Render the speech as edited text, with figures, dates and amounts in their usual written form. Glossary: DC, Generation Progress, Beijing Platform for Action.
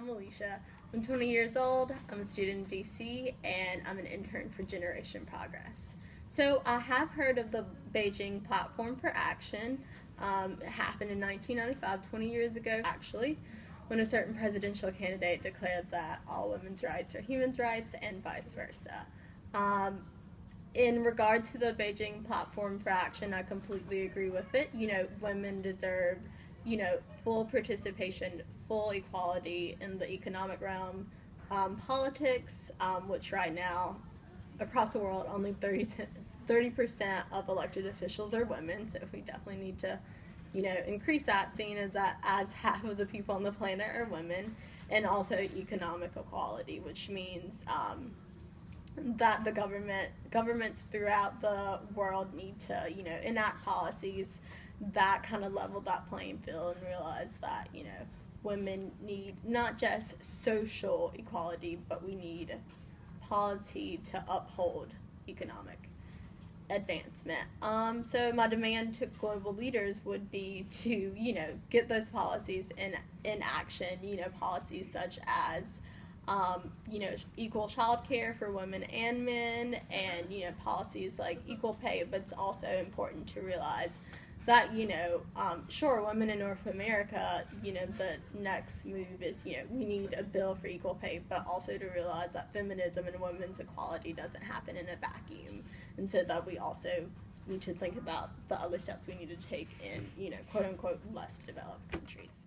I'm Alicia. I'm 20 years old, I'm a student in DC, and I'm an intern for Generation Progress. So I have heard of the Beijing Platform for Action. It happened in 1995, 20 years ago actually, when a certain presidential candidate declared that all women's rights are human rights and vice versa. In regards to the Beijing Platform for Action, I completely agree with it. You know, women deserve, you know, full participation, full equality in the economic realm, politics, which right now, across the world, only 30% of elected officials are women, so we definitely need to, you know, increase that, seeing as that as half of the people on the planet are women, and also economic equality, which means that the governments throughout the world need to, you know, enact policies that kind of level that playing field and realize that, you know, women need not just social equality, but we need policy to uphold economic advancement. So my demand to global leaders would be to, you know, get those policies in action, you know, policies such as you know, equal childcare for women and men, and, you know, policies like equal pay. But it's also important to realize that, you know, sure, women in North America, you know, the next move is, you know, we need a bill for equal pay, but also to realize that feminism and women's equality doesn't happen in a vacuum, and so that we also need to think about the other steps we need to take in, you know, quote-unquote less developed countries.